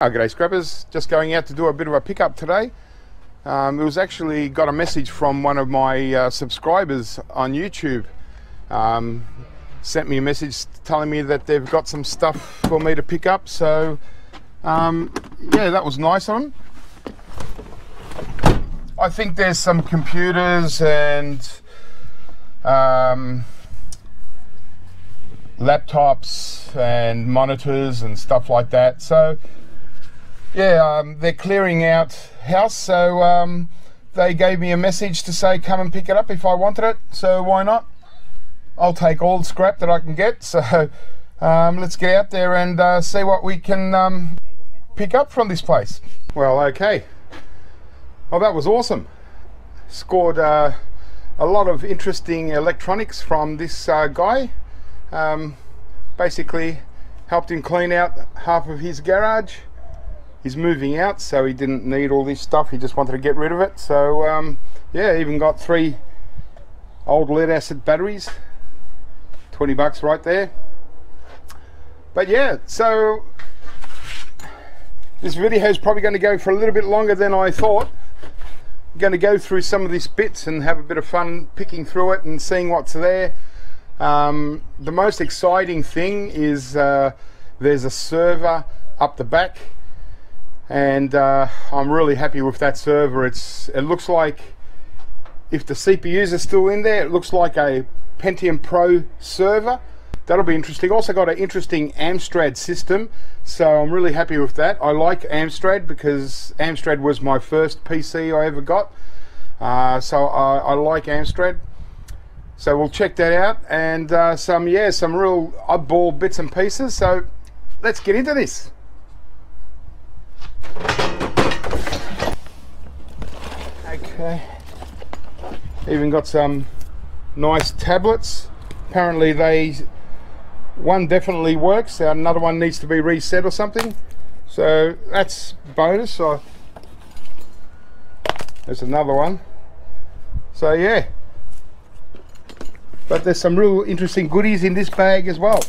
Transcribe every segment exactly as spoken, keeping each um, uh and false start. Oh, g'day Scrappers, just going out to do a bit of a pickup today. Um, it was actually got a message from one of my uh, subscribers on YouTube. Um, sent me a message telling me that they've got some stuff for me to pick up, so um, yeah, that was nice of them. I think there's some computers and um, laptops and monitors and stuff like that, so yeah, um, they're clearing out house, so um, they gave me a message to say come and pick it up if I wanted it, so why not? I'll take all the scrap that I can get, so um, let's get out there and uh, see what we can um, pick up from this place. Well, okay. Well, that was awesome. Scored uh, a lot of interesting electronics from this uh, guy. Um, basically helped him clean out half of his garage. He's moving out, so he didn't need all this stuff, he just wanted to get rid of it, so um, yeah, even got three old lead acid batteries, twenty bucks right there. But yeah, so this video is probably going to go for a little bit longer than I thought. I'm going to go through some of these bits and have a bit of fun picking through it and seeing what's there. Um, the most exciting thing is uh, there's a server up the back, and uh, I'm really happy with that server. It's it looks like, if the C P Us are still in there, it looks like a Pentium Pro server. That'll be interesting. Also got an interesting Amstrad system, so I'm really happy with that. I like Amstrad because Amstrad was my first P C I ever got, uh, so I, I like Amstrad. So we'll check that out, and uh, some yeah some real oddball bits and pieces, so let's get into this. Okay, even got some nice tablets. Apparently they one definitely works, another one needs to be reset or something, so that's bonus. I, there's another one, so yeah, but there's some real interesting goodies in this bag as well,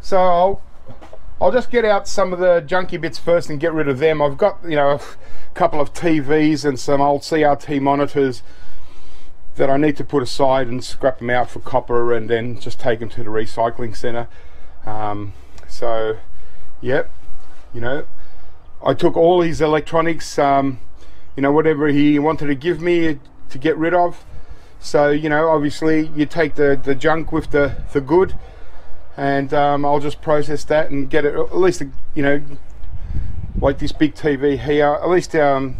so I'll I'll just get out some of the junky bits first and get rid of them. I've got, you know, a couple of T Vs and some old C R T monitors that I need to put aside and scrap them out for copper and then just take them to the recycling center. Um, so yep, you know, I took all his electronics, um, you know, whatever he wanted to give me to get rid of. So, you know, obviously you take the, the junk with the, the good, and um, I'll just process that and get it, at least, you know, like this big T V here, at least um,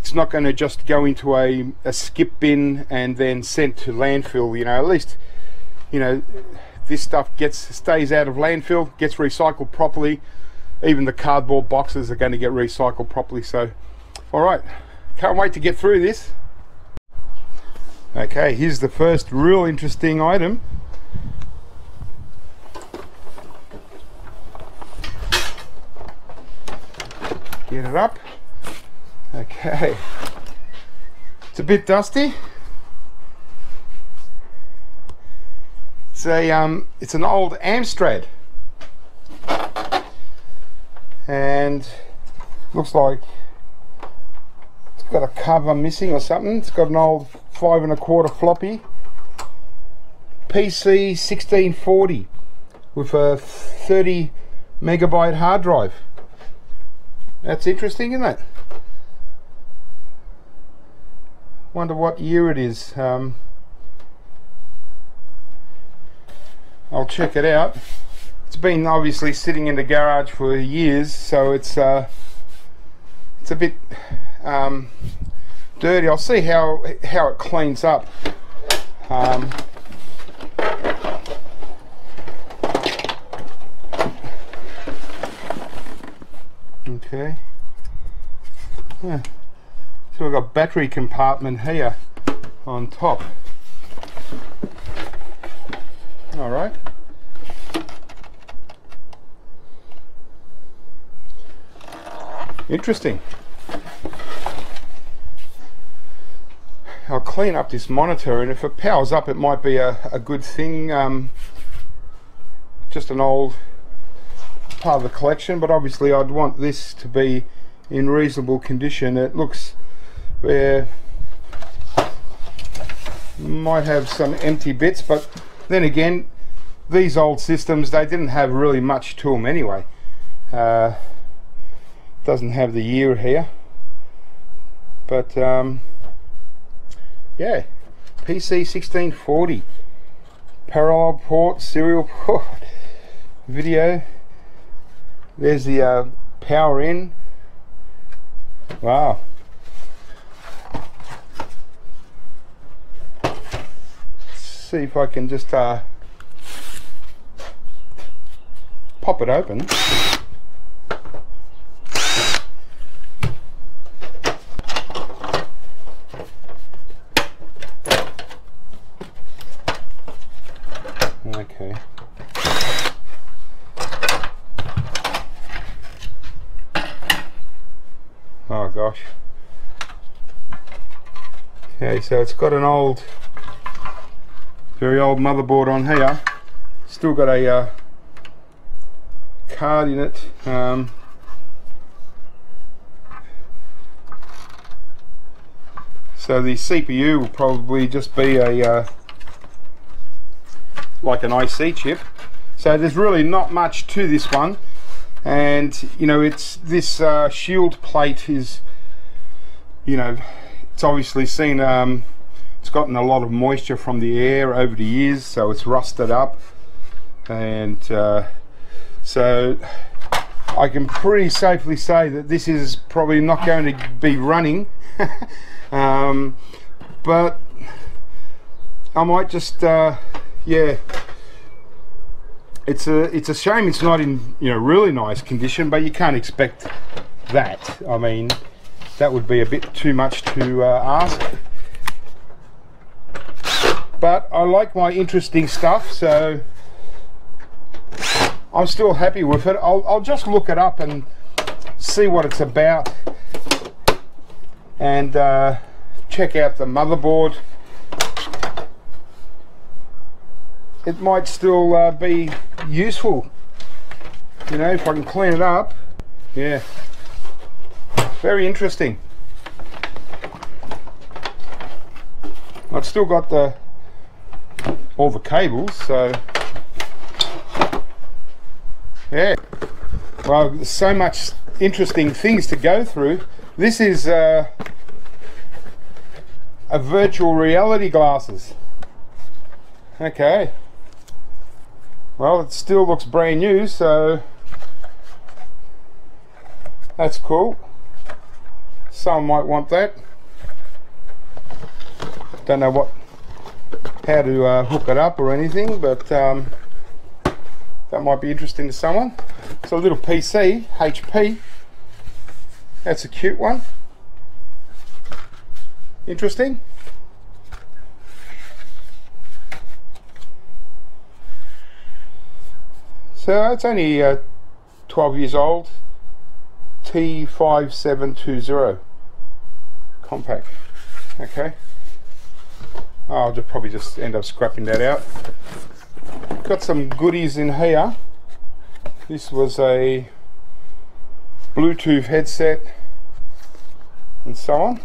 it's not going to just go into a, a skip bin and then sent to landfill, you know, at least, you know, this stuff gets stays out of landfill, gets recycled properly. Even the cardboard boxes are going to get recycled properly, so, alright, can't wait to get through this. Okay, here's the first real interesting item. Get it up. Okay. It's a bit dusty. It's a um it's an old Amstrad. And looks like it's got a cover missing or something. It's got an old five and a quarter floppy, P C sixteen forty with a thirty megabyte hard drive. That's interesting, isn't it? Wonder what year it is. um, I'll check it out. It's been obviously sitting in the garage for years, so it's uh, it's a bit um, dirty. I'll see how how it cleans up. Um, okay. Yeah. So we've got battery compartment here on top. All right. Interesting. I'll clean up this monitor, and if it powers up it might be a, a good thing. Um, just an old part of the collection, but obviously I'd want this to be in reasonable condition. It looks where uh, might have some empty bits, but then again, these old systems, they didn't have really much to them anyway. Uh, doesn't have the year here, but um, yeah, P C sixteen forty, parallel port, serial port, video. There's the uh, power in. Wow. Let's see if I can just uh, pop it open. Okay. Oh gosh. Okay, so it's got an old, very old motherboard on here. Still got a uh, card in it. Um, so the C P U will probably just be a uh, like an I C chip, so there's really not much to this one. And you know, it's this uh, shield plate is, you know, it's obviously seen, um, it's gotten a lot of moisture from the air over the years, so it's rusted up. And uh, so I can pretty safely say that this is probably not going to be running. um, but I might just uh, yeah, it's a it's a shame it's not in, you know, really nice condition, but you can't expect that. I mean, that would be a bit too much to uh, ask. But I like my interesting stuff, so I'm still happy with it. I'll, I'll just look it up and see what it's about, and uh, check out the motherboard. It might still uh, be useful, you know, if I can clean it up. Yeah, very interesting. I've still got the all the cables, so yeah. Well, there's so much interesting things to go through. This is uh, a virtual reality glasses. Okay. Well, it still looks brand new, so that's cool. Some might want that. Don't know what, how to uh, hook it up or anything, but um, that might be interesting to someone. It's a little P C, H P. That's a cute one. Interesting. So it's only uh, twelve years old, T five seven two zero compact. Okay, I'll just probably just end up scrapping that out. Got some goodies in here. This was a Bluetooth headset and so on.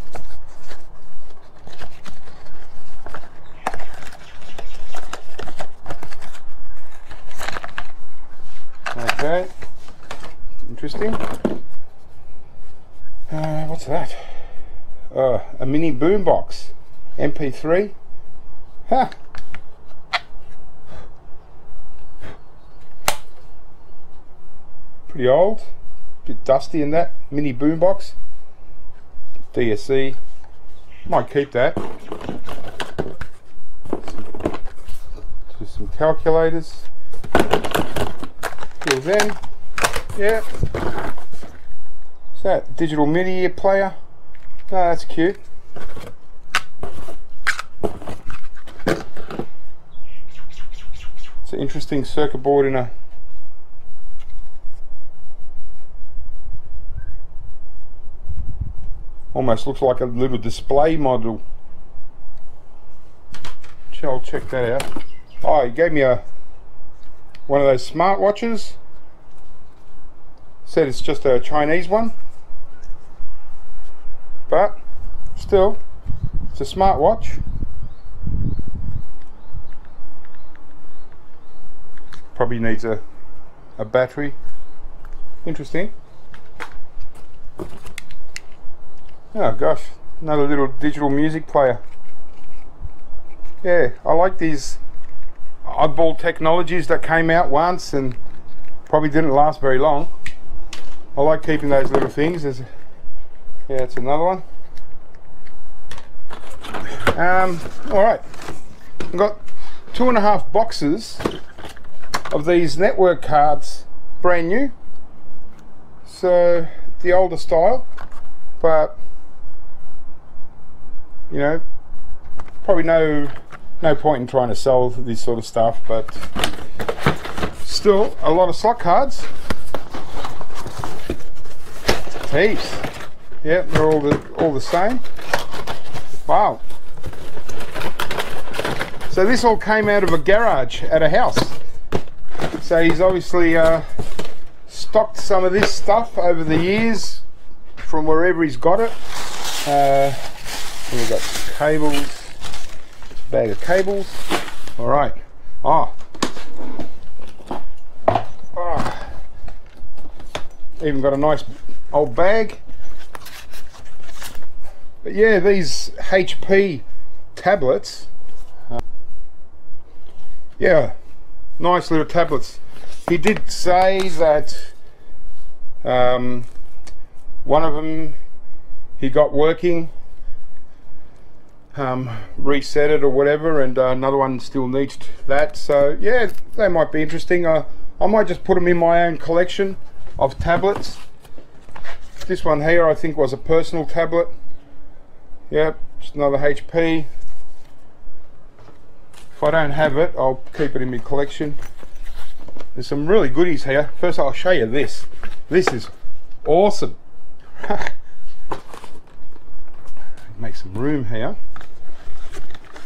Okay, interesting. Uh, what's that? Uh, a mini boombox, M P three. Huh. Pretty old, bit dusty in that mini boombox. D S E, might keep that. Just some calculators. Then, yeah, is that digital mini player? Oh, that's cute. It's an interesting circuit board in a almost looks like a little display module. Shall check that out. Oh, he gave me a one of those smart watches. said it's just a Chinese one, but still it's a smartwatch. Probably needs a, a battery. Interesting. Oh gosh, another little digital music player. Yeah, I like these oddball technologies that came out once and probably didn't last very long. I like keeping those little things. There's, yeah, it's another one. Um, alright, I've got two and a half boxes of these network cards, brand new. So the older style, but you know, probably no no point in trying to sell this sort of stuff, but still a lot of slot cards. Heaps. Yep, they're all the all the same. Wow. So this all came out of a garage at a house. So he's obviously uh, stocked some of this stuff over the years from wherever he's got it. Uh, we've got some cables, bag of cables. All right. Ah. Oh. Oh. Even got a nice old bag. But yeah, these H P tablets. Uh, yeah. Nice little tablets. He did say that um, one of them he got working, um, reset it or whatever, and uh, another one still needs that. So yeah, they might be interesting. Uh, I might just put them in my own collection of tablets. This one here I think was a personal tablet. Yep, just another H P. If I don't have it, I'll keep it in my collection. There's some really goodies here. First I'll show you this. This is awesome. Make some room here.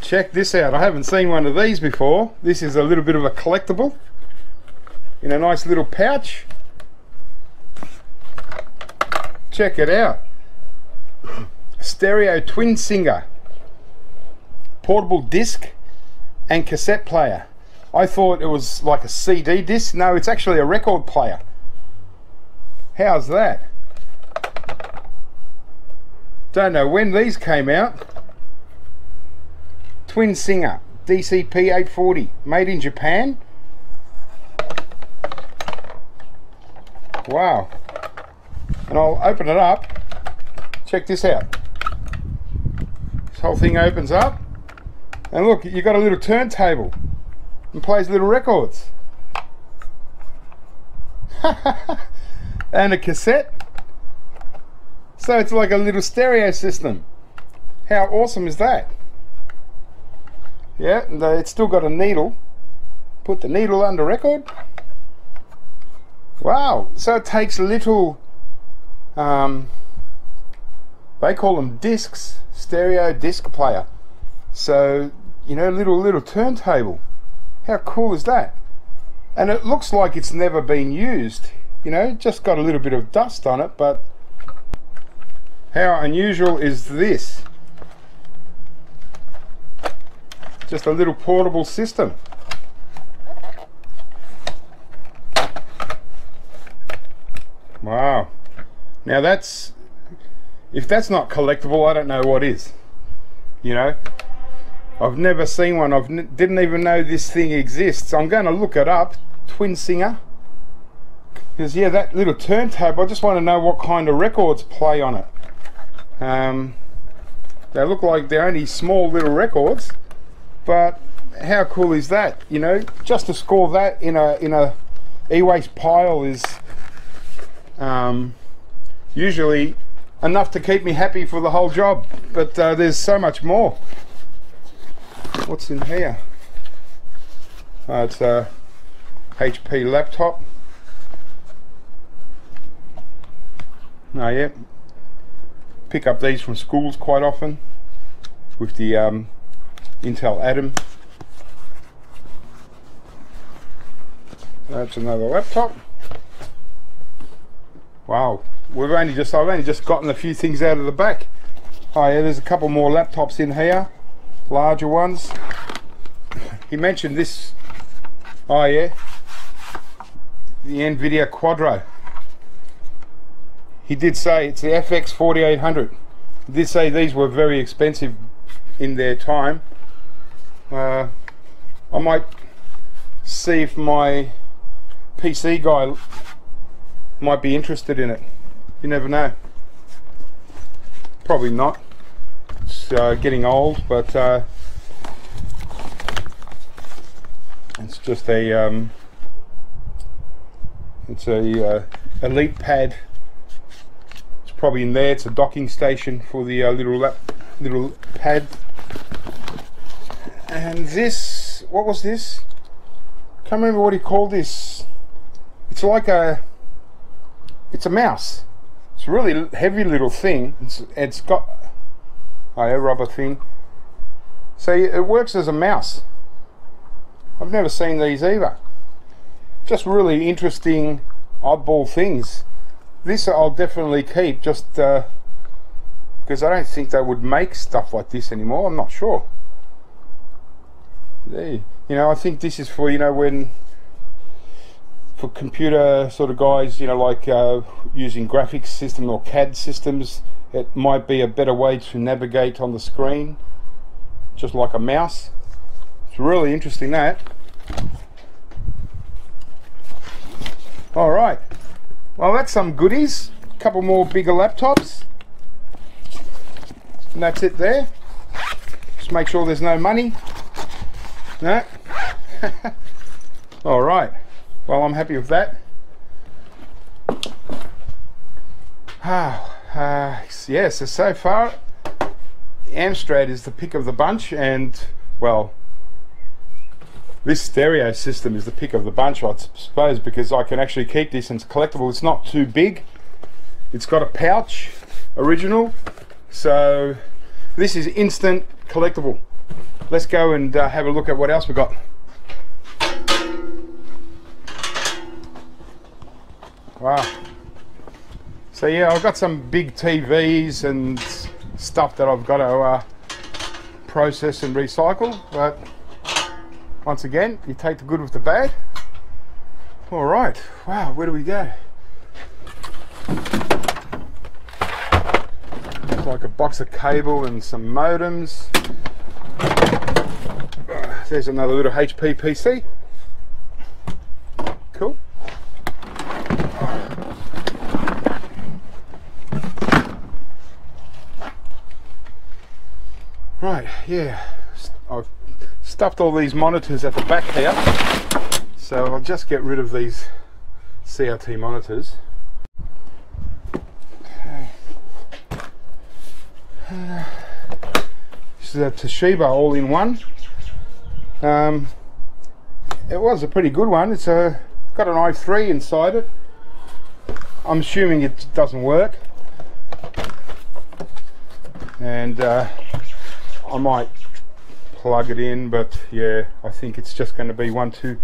Check this out. I haven't seen one of these before. This is a little bit of a collectible in a nice little pouch. Check it out. Stereo Twin Singer. Portable disc and cassette player. I thought it was like a C D disc. No, it's actually a record player. How's that? Don't know when these came out. Twin Singer D C P eight forty, made in Japan. Wow. And I'll open it up. Check this out. This whole thing opens up. And look, you got a little turntable and plays little records. And a cassette. So it's like a little stereo system. How awesome is that? Yeah, and it's still got a needle. Put the needle under record. Wow, so it takes little, um, they call them discs, stereo disc player. So, you know, little little turntable. How cool is that? And it looks like it's never been used, you know, just got a little bit of dust on it, but how unusual is this? Just a little portable system. Wow. Now that's, if that's not collectible, I don't know what is, you know. I've never seen one. I didn't even know this thing exists. I'm going to look it up, Twin Singer. Because yeah, that little turntable, I just want to know what kind of records play on it. Um, they look like they're only small little records, but how cool is that? You know, just to score that in a in a e-waste pile is um, usually enough to keep me happy for the whole job. But uh, there's so much more. What's in here? Oh, it's a H P laptop. Oh yeah, pick up these from schools quite often with the um, Intel Atom. That's another laptop. Wow, we've only just I've only just gotten a few things out of the back. Oh yeah, there's a couple more laptops in here, larger ones. He mentioned this. Oh yeah, the NVIDIA Quadro. He did say it's the F X forty-eight hundred. He did say these were very expensive in their time. Uh, I might see if my P C guy might be interested in it. You never know. Probably not. It's uh, getting old, but uh, it's just a um, it's a uh, elite pad. It's probably in there. It's a docking station for the uh, little lap, little pad. And this, what was this? Can't remember what he called this. It's like a, it's a mouse. It's a really heavy little thing. It's, it's got oh, a rubber thing. So it works as a mouse. I've never seen these either. Just really interesting oddball things. This I'll definitely keep, just uh, because I don't think they would make stuff like this anymore. I'm not sure. There you, you know, I think this is for, you know, when for computer sort of guys, you know, like uh, using graphics system or C A D systems, it might be a better way to navigate on the screen, just like a mouse. It's really interesting that. All right, well that's some goodies. A couple more bigger laptops, and that's it there. Just make sure there's no money. No. All right. Well, I'm happy with that. Ah, uh, yeah, so, so far, Amstrad is the pick of the bunch, and, well, this stereo system is the pick of the bunch, I suppose, because I can actually keep this and it's collectible. It's not too big. It's got a pouch, original. So, this is instant collectible. Let's go and uh, have a look at what else we've got. Wow. So yeah, I've got some big T Vs and stuff that I've got to uh, process and recycle, but once again, you take the good with the bad. All right, wow, where do we go? It's like a box of cable and some modems. There's another little H P P C. Cool. Right, yeah, I've stuffed all these monitors at the back here, so I'll just get rid of these C R T monitors. Okay. Uh, this is a Toshiba All-in-One. Um, it was a pretty good one. It's a, got an i three inside it. I'm assuming it doesn't work, and uh, I might plug it in, but yeah, I think it's just going to be one to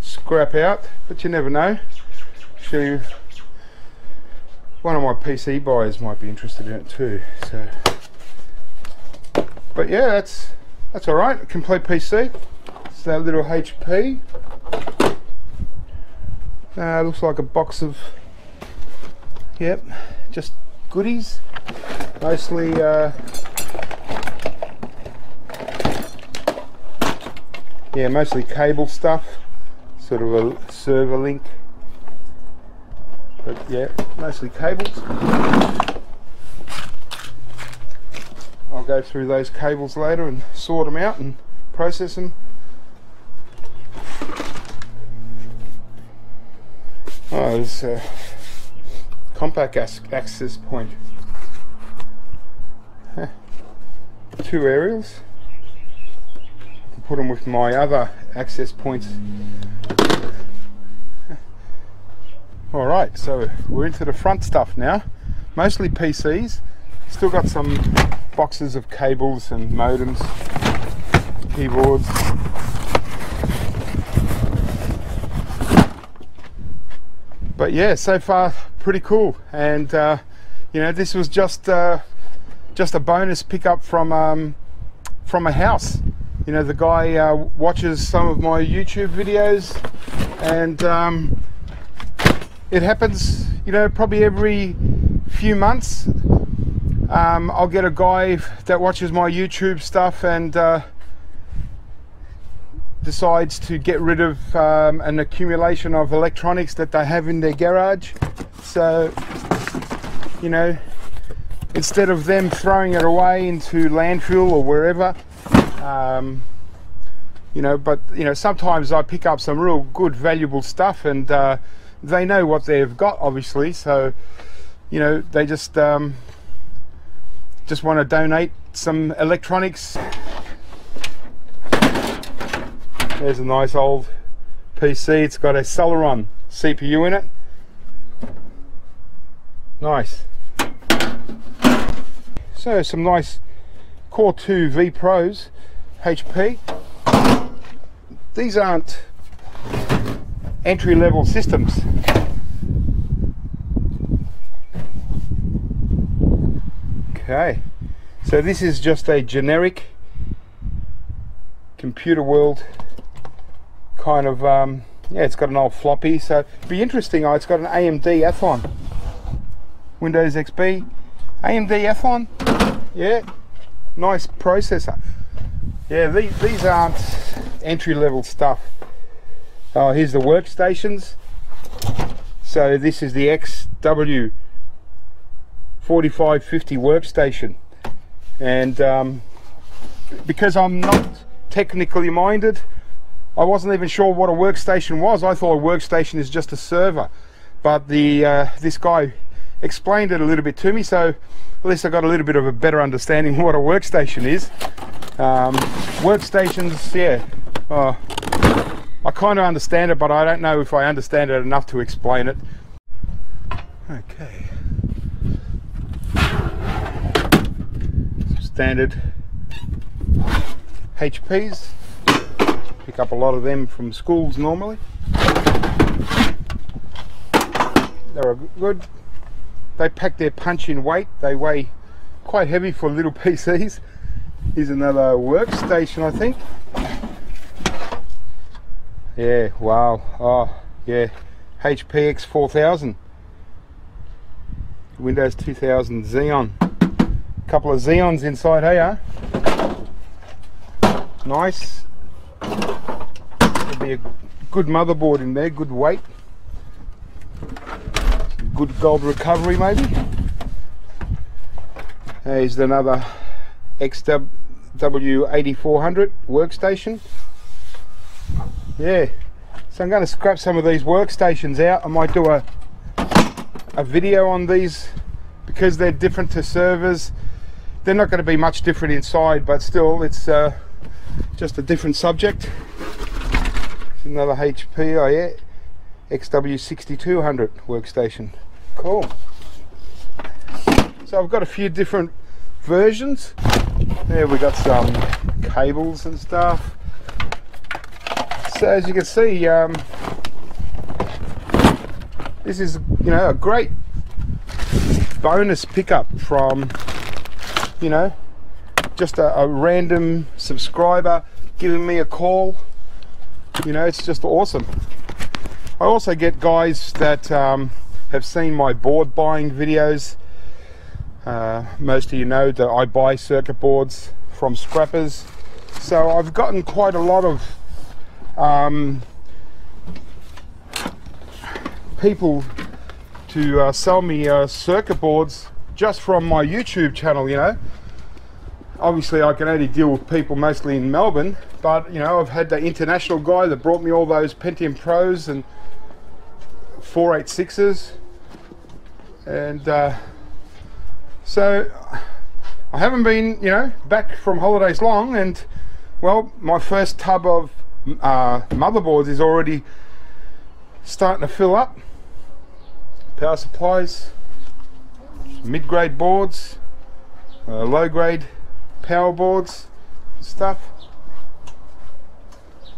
scrap out, but you never know. Actually, one of my P C buyers might be interested in it too, so. But yeah, that's That's alright, a complete P C. It's that little H P. Uh, looks like a box of, yep, just goodies. Mostly uh, yeah, mostly cable stuff. Sort of a server link. But yeah, mostly cables. I'll go through those cables later and sort them out and process them. Oh, there's a compact access point. Huh. Two aerials. I'll put them with my other access points. Huh. Alright, so we're into the front stuff now. Mostly P Cs. Still got some boxes of cables and modems, keyboards. But yeah, so far pretty cool. And uh, you know, this was just uh, just a bonus pickup from um, from a house. You know, the guy uh, watches some of my YouTube videos, and um, it happens, you know, probably every few months. Um, I'll get a guy that watches my YouTube stuff and uh, decides to get rid of um, an accumulation of electronics that they have in their garage. So, you know, instead of them throwing it away into landfill or wherever, um, you know, but, you know, sometimes I pick up some real good, valuable stuff, and uh, they know what they've got, obviously, so, you know, they just... Um, just want to donate some electronics. There's a nice old P C. It's got a Celeron C P U in it. Nice. So some nice Core two V Pros H P. These aren't entry-level systems. Okay, so this is just a generic computer world kind of, um, yeah, it's got an old floppy, so it'd be interesting. Oh, it's got an A M D Athlon, Windows X P, A M D Athlon, yeah, nice processor. Yeah, these, these aren't entry-level stuff. Oh, here's the workstations. So this is the X W forty-five fifty workstation, and um, because I'm not technically minded, I wasn't even sure what a workstation was. I thought a workstation is just a server, but the uh, this guy explained it a little bit to me, so at least I got a little bit of a better understanding what a workstation is. Um, workstations, yeah, uh, I kind of understand it, but I don't know if I understand it enough to explain it. Okay. Standard H Ps, pick up a lot of them from schools normally. They're good. They pack their punch in weight. They weigh quite heavy for little P Cs. Here's another workstation, I think. Yeah, wow. Oh, yeah. H P X four thousand. Windows two thousand Xeon. Couple of Xeons inside here. Nice. There'll be a good motherboard in there, good weight. Good gold recovery maybe. Here's another X W eighty-four hundred workstation. Yeah. So I'm going to scrap some of these workstations out. I might do a a video on these because they're different to servers. They're not going to be much different inside, but still, it's uh, just a different subject. Another H P, oh yeah, X W sixty-two hundred workstation. Cool. So I've got a few different versions. There we got some cables and stuff. So as you can see, um, this is, you know, a great bonus pickup from, you know, just a, a random subscriber giving me a call. You know, it's just awesome. I also get guys that um, have seen my board buying videos. Uh, most of you know that I buy circuit boards from scrappers, so I've gotten quite a lot of um, people to uh, sell me uh, circuit boards just from my YouTube channel. You know, obviously I can only deal with people mostly in Melbourne, but you know, I've had the international guy that brought me all those Pentium Pros and four eighty-sixes, and uh, so I haven't been, you know, back from holidays long, and well, my first tub of uh, motherboards is already starting to fill up. Power supplies, mid-grade boards, uh, low-grade power boards, stuff.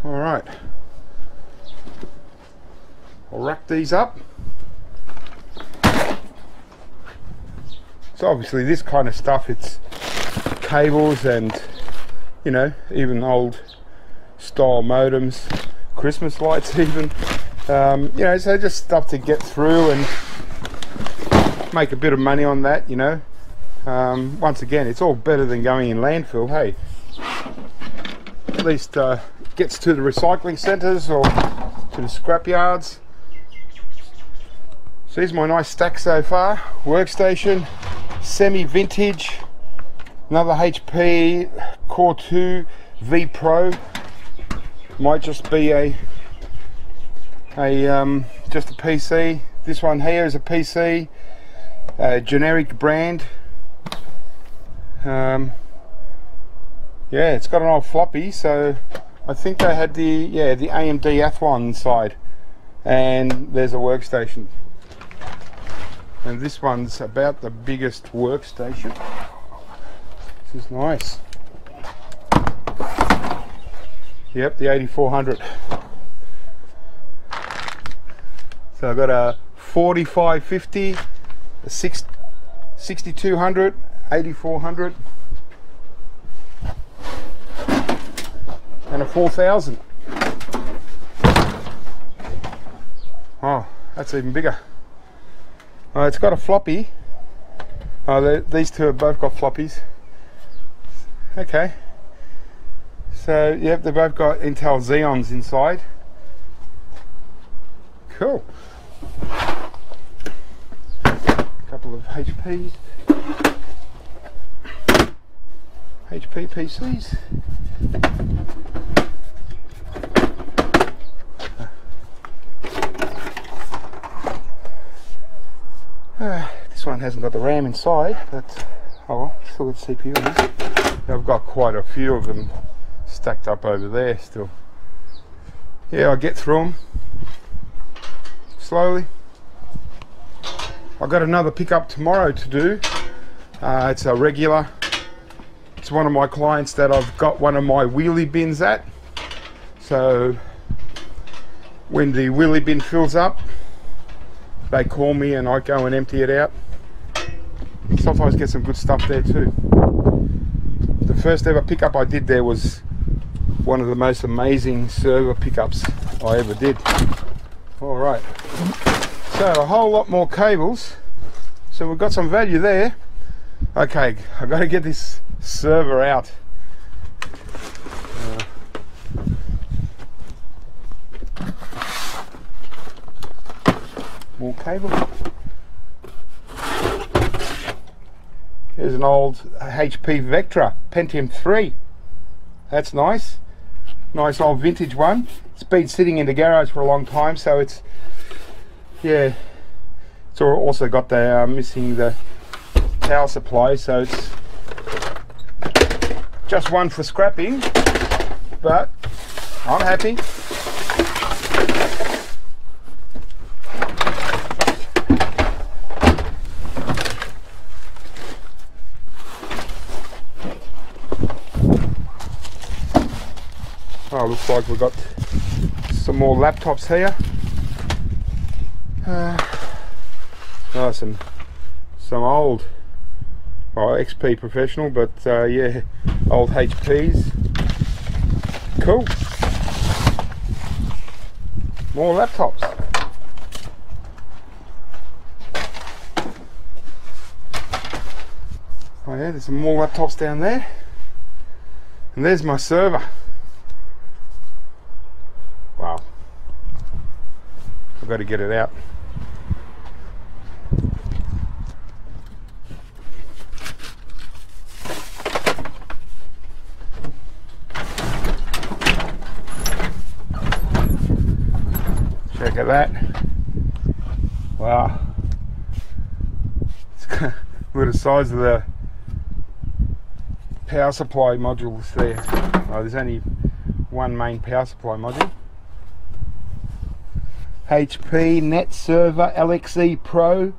All right, I'll rack these up. So obviously this kind of stuff, it's cables and, you know, even old style modems, Christmas lights even, um, you know, so just stuff to get through and make a bit of money on that, you know. Um, once again, it's all better than going in landfill, hey. At least uh, gets to the recycling centres or to the scrap yards. So here's my nice stack so far. Workstation, semi-vintage, another H P Core two V Pro. Might just be a a um, just a P C. This one here is a P C, a generic brand. Um, yeah, it's got an old floppy, so I think they had the yeah the A M D Athlon inside, and there's a workstation. And this one's about the biggest workstation. This is nice. Yep, the eighty-four hundred. So I've got a forty-five fifty, a sixty-two hundred, eighty-four hundred, and a four thousand. Oh, that's even bigger. Uh, it's got a floppy. Oh, these two have both got floppies. Okay. So, yep, they've both got Intel Xeons inside. Cool. A couple of H Ps. H P P Cs. Uh, this one hasn't got the RAM inside, but oh well, still got C P U in it. I've got quite a few of them stacked up over there still. Yeah, I get through them slowly. I've got another pickup tomorrow to do. Uh, it's a regular. It's one of my clients that I've got one of my wheelie bins at. So when the wheelie bin fills up, they call me and I go and empty it out. Sometimes get some good stuff there too. The first ever pickup I did there was one of the most amazing server pickups I ever did. Alright, so a whole lot more cables. So we've got some value there. Okay, I've got to get this server out. Uh, More cable. Here's an old H P Vectra, Pentium three. That's nice. Nice old vintage one. It's been sitting in the garage for a long time, so it's, yeah. It's also got the uh, missing the power supply, so it's just one for scrapping, but I'm happy. Oh, looks like we've got some more laptops here. Uh, oh, some, some old, well, X P Professional, but uh, yeah, old H Ps. Cool. More laptops. Oh yeah, there's some more laptops down there. And there's my server. Got to get it out. Check out that. Wow. Look at the size of the power supply modules there. Oh, there's only one main power supply module. H P Net Server L X E Pro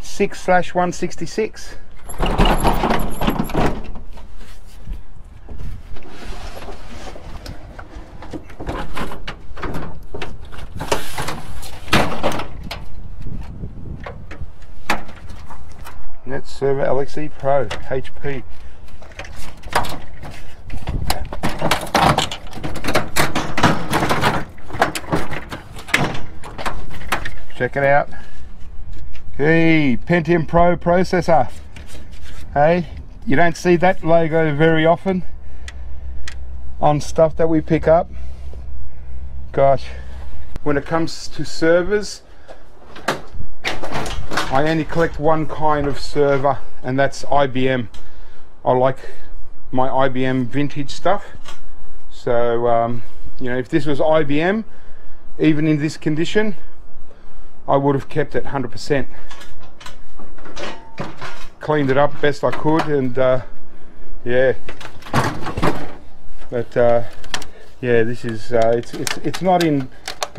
six slash one sixty-six. Net Server L X E Pro H P. Check it out. Hey, Pentium Pro processor. Hey, you don't see that logo very often on stuff that we pick up. Gosh, when it comes to servers, I only collect one kind of server, and that's I B M. I like my I B M vintage stuff. So um, you know, if this was I B M, even in this condition, I would have kept it one hundred percent. Cleaned it up best I could, and uh, yeah, but uh, yeah, this is uh, it's it's it's not in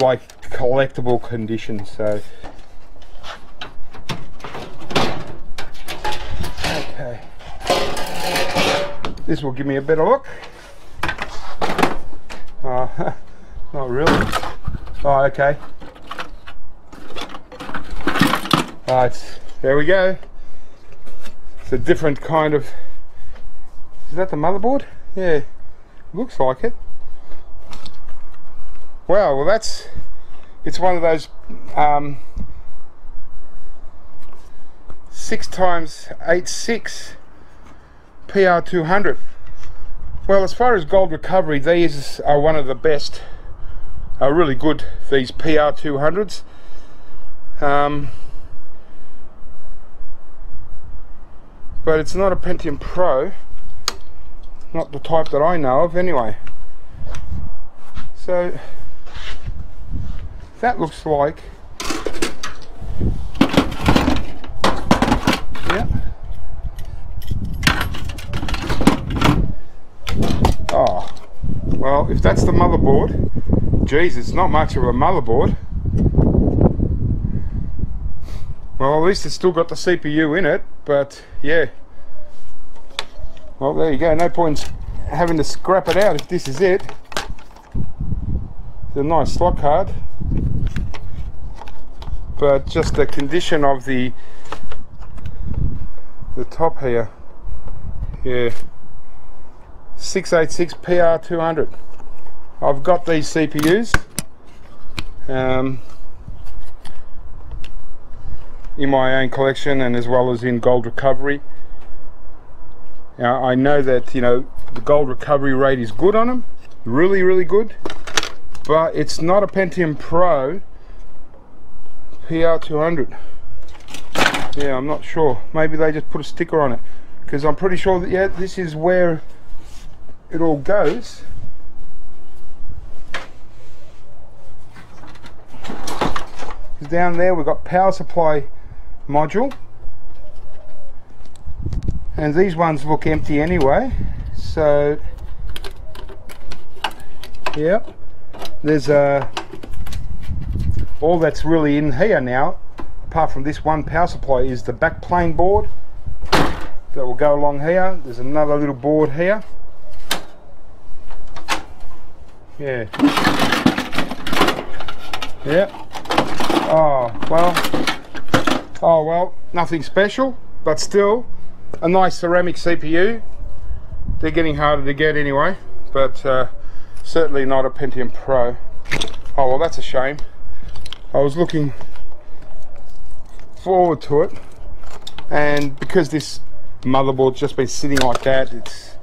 like collectible condition, so. This will give me a better look. Uh, not really. Oh, okay. Right, there we go. It's a different kind of. Is that the motherboard? Yeah, looks like it. Wow, well, that's. It's one of those um, six times eight six. P R two hundred. Well, as far as gold recovery, these are one of the best, are really good, these P R two hundreds. Um, but it's not a Pentium Pro, not the type that I know of anyway. So that looks like, yeah. Oh, well, if that's the motherboard, geez, it's not much of a motherboard. Well, at least it's still got the C P U in it, but yeah. Well, there you go, no point having to scrap it out if this is it. It's a nice slot card. But just the condition of the, the top here, yeah. six eighty-six P R two hundred. I've got these C P Us um, in my own collection, and as well as in gold recovery. Now, I know that, you know, the gold recovery rate is good on them, really really good, but it's not a Pentium Pro P R two hundred. Yeah, I'm not sure, maybe they just put a sticker on it, because I'm pretty sure that, yeah, this is where it all goes. Down there we've got power supply module, and these ones look empty anyway, so yeah, there's a uh, all that's really in here now, apart from this one power supply, is the backplane board that will go along here. There's another little board here. Yeah. Yep. Oh, well. Oh, well, nothing special, but still a nice ceramic C P U. They're getting harder to get anyway, but uh, certainly not a Pentium Pro. Oh, well, that's a shame. I was looking forward to it, and because this motherboard's just been sitting like that, it's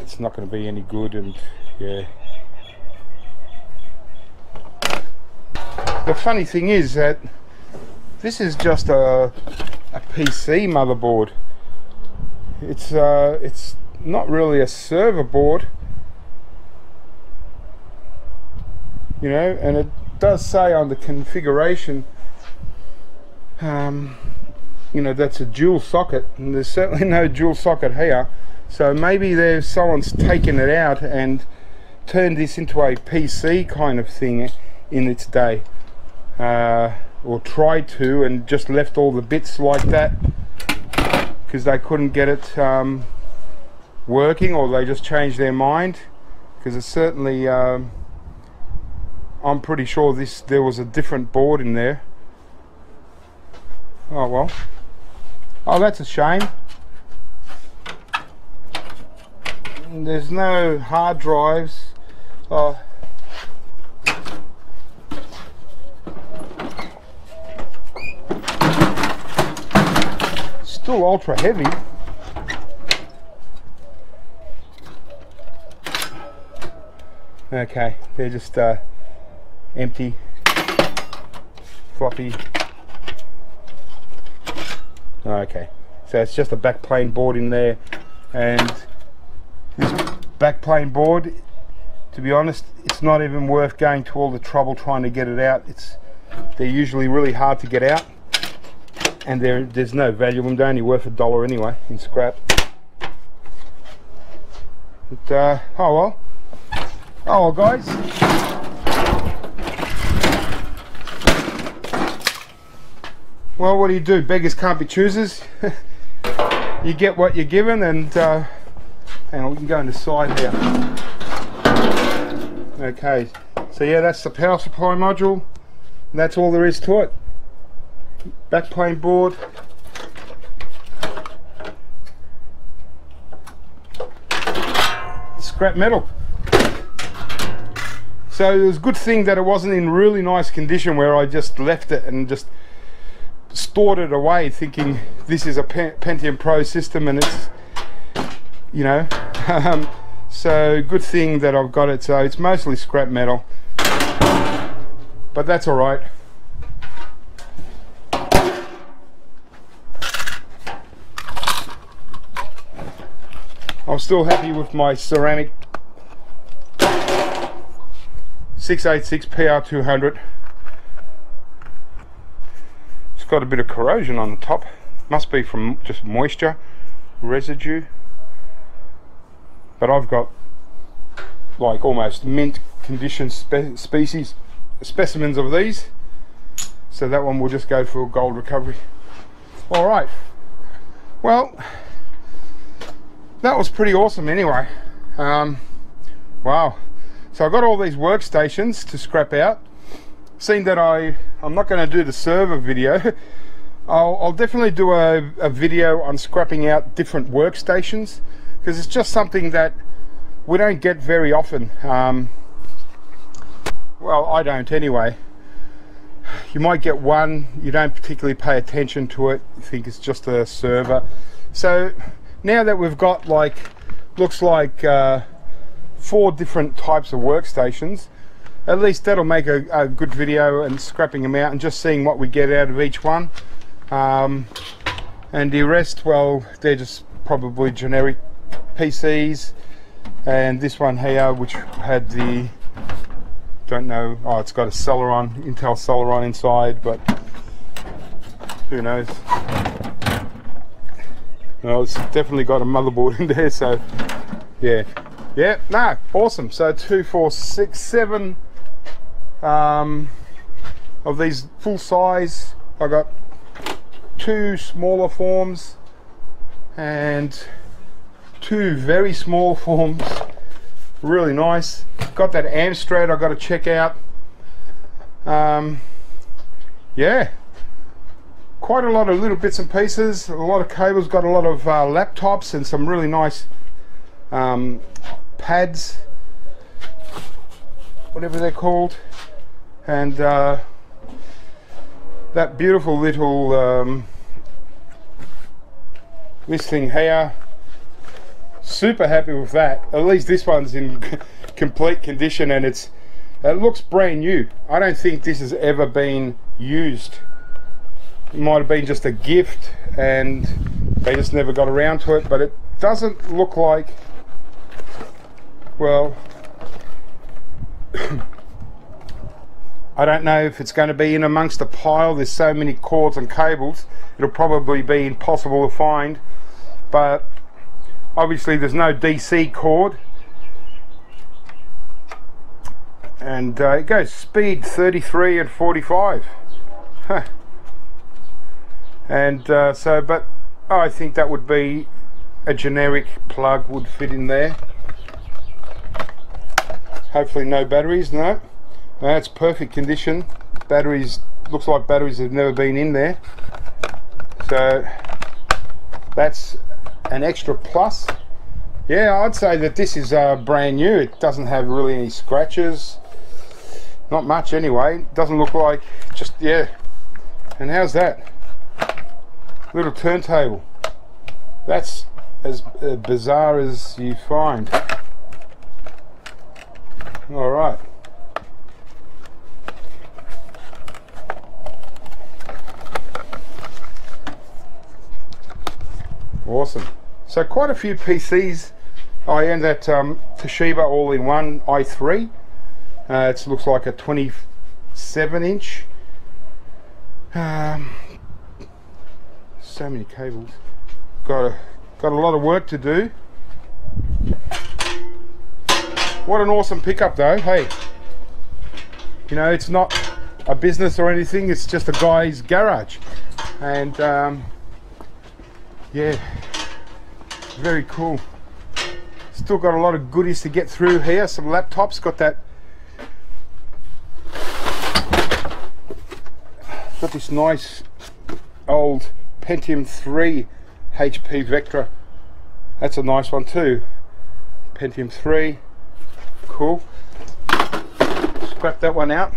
it's not going to be any good, and yeah. The funny thing is that this is just a, a P C motherboard. It's uh, it's not really a server board, you know. And it does say on the configuration, um, you know, that's a dual socket, and there's certainly no dual socket here. So maybe there's someone's taken it out and turned this into a P C kind of thing in its day. Uh, or tried to, and just left all the bits like that because they couldn't get it um, working, or they just changed their mind, because it's certainly um, I'm pretty sure this there was a different board in there. Oh well, Oh, that's a shame. There's no hard drives. Oh. Still ultra heavy. Okay, they're just uh, empty, floppy. Okay, so it's just a backplane board in there, and this backplane board, to be honest, it's not even worth going to all the trouble trying to get it out. It's they're usually really hard to get out, and there there's no value of them. They're only worth a dollar anyway in scrap. But uh, oh well, oh well, guys. Well, what do you do? Beggars can't be choosers. You get what you're given, and uh, hang on, we can go in the side here. Okay, so yeah, that's the power supply module, and that's all there is to it. Backplane board. Scrap metal. So it was a good thing that it wasn't in really nice condition where I just left it and just stored it away thinking this is a Pentium Pro system and it's, you know, um, so good thing that I've got it. So it's mostly scrap metal, but that's all right. I'm still happy with my ceramic six eighty-six P R two hundred. Got a bit of corrosion on the top, must be from just moisture residue, but I've got like almost mint condition spe species specimens of these, so that one will just go for gold recovery. All right, well, that was pretty awesome anyway. Um, wow, so I got all these workstations to scrap out. Seeing that I, I'm not going to do the server video, I'll, I'll definitely do a, a video on scrapping out different workstations, because it's just something that we don't get very often. Um, well, I don't anyway. You might get one, you don't particularly pay attention to it, you think it's just a server. So now that we've got like, looks like uh, four different types of workstations, at least that'll make a, a good video, and scrapping them out and just seeing what we get out of each one. Um, and the rest, well, they're just probably generic P Cs. And this one here, which had the, don't know, oh, it's got a Celeron, Intel Celeron inside, but who knows. Well, it's definitely got a motherboard in there, so yeah. Yeah, no, awesome. So two, four, six, seven, Um, of these full size. I got two smaller forms and two very small forms. Really nice. Got that Amstrad I got to check out. Um, yeah, quite a lot of little bits and pieces. A lot of cables. Got a lot of uh, laptops and some really nice um, pads, whatever they're called, and uh, that beautiful little um, this thing here. Super happy with that. At least this one's in complete condition, and it's it looks brand new. I don't think this has ever been used. It might have been just a gift and they just never got around to it, but it doesn't look like, well, I don't know if it's going to be in amongst the pile. There's so many cords and cables, it'll probably be impossible to find, but obviously there's no D C cord, and uh, it goes speed thirty-three and forty-five, huh. And uh, so, but oh, I think that would be a generic plug would fit in there. Hopefully no batteries. No, that's perfect condition. Batteries, looks like batteries have never been in there. So that's an extra plus. Yeah, I'd say that this is uh, brand new. It doesn't have really any scratches, not much anyway. Doesn't look like, just, yeah. And how's that little turntable? That's as uh, bizarre as you find. All right. Awesome. So quite a few P Cs. I own that um, Toshiba All-in-One i three. Uh, it looks like a twenty-seven inch. Um, so many cables. Got a got a lot of work to do. What an awesome pickup, though. Hey, you know, it's not a business or anything. It's just a guy's garage, and um, yeah, very cool. Still got a lot of goodies to get through here. Some laptops. Got that. Got this nice old Pentium three H P Vectra. That's a nice one too. Pentium three, cool. Scrap that one out.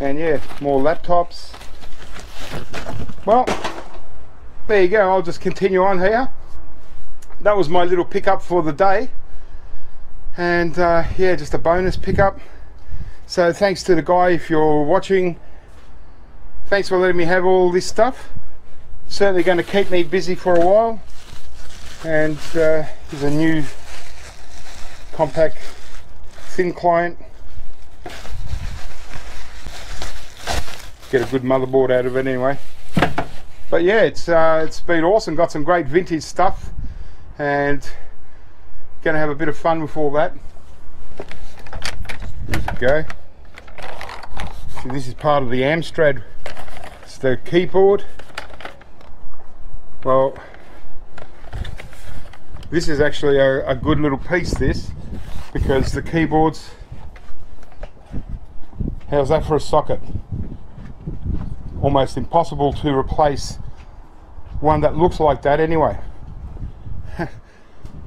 And yeah, more laptops. Well, there you go. I'll just continue on here. That was my little pickup for the day. And uh, yeah, just a bonus pickup. So thanks to the guy, if you're watching, thanks for letting me have all this stuff. Certainly going to keep me busy for a while. And uh, there's a new compact thin client. Get a good motherboard out of it anyway. But yeah, it's uh, it's been awesome. Got some great vintage stuff, and going to have a bit of fun with all that. Go. So this is part of the Amstrad. It's the keyboard. Well, this is actually a, a good little piece, this, because the keyboards, how's that for a socket? Almost impossible to replace one that looks like that anyway.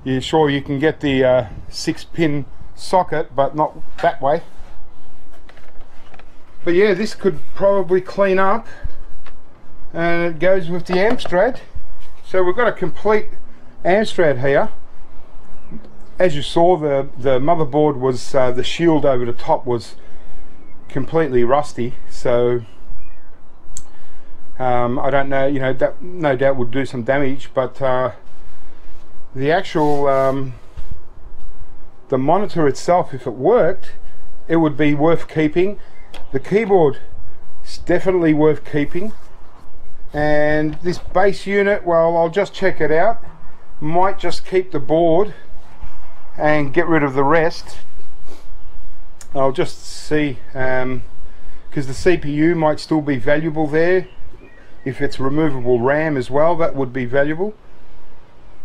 You're sure you can get the uh, six pin socket, but not that way. But yeah, this could probably clean up, and it goes with the Amstrad. So we've got a complete Amstrad here. As you saw, the the motherboard was uh, the shield over the top was completely rusty. So um, I don't know, you know, that no doubt would do some damage, but uh, the actual um, the monitor itself, if it worked, it would be worth keeping. The keyboard is definitely worth keeping, and this base unit, well, I'll just check it out. Might just keep the board and get rid of the rest. I'll just see, um, because the C P U might still be valuable there. If it's removable RAM as well, that would be valuable.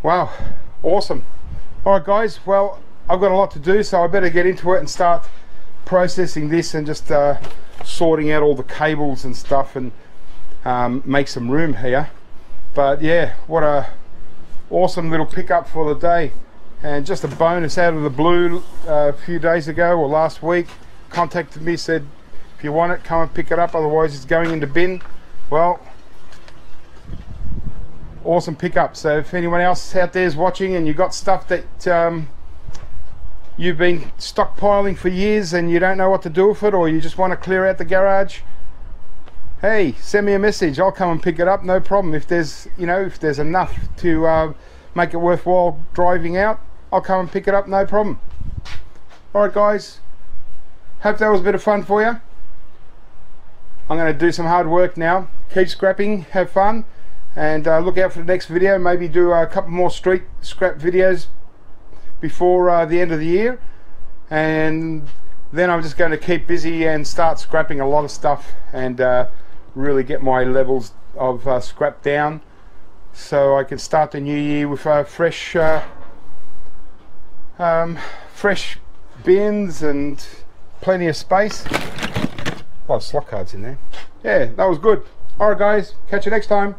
Wow, awesome. Alright guys, well, I've got a lot to do, so I better get into it and start processing this, and just uh, sorting out all the cables and stuff, and um, make some room here. But yeah, what a awesome little pickup for the day, and just a bonus out of the blue. Uh, a few days ago, or last week, contacted me, said if you want it, come and pick it up, otherwise it's going in the bin. Well, awesome pickup. So if anyone else out there is watching, and you got stuff that um, you've been stockpiling for years and you don't know what to do with it, or you just want to clear out the garage, hey, send me a message. I'll come and pick it up, no problem. If there's, you know, if there's enough to uh, make it worthwhile driving out, I'll come and pick it up, no problem. Alright guys, hope that was a bit of fun for you. I'm going to do some hard work now. Keep scrapping, have fun, and uh, look out for the next video. Maybe do a couple more street scrap videos before uh, the end of the year, and then I'm just going to keep busy and start scrapping a lot of stuff, and uh, really get my levels of uh, scrap down, so I can start the new year with uh, fresh uh, um, fresh bins and plenty of space. A lot of slot cards in there. Yeah, that was good. Alright guys, catch you next time.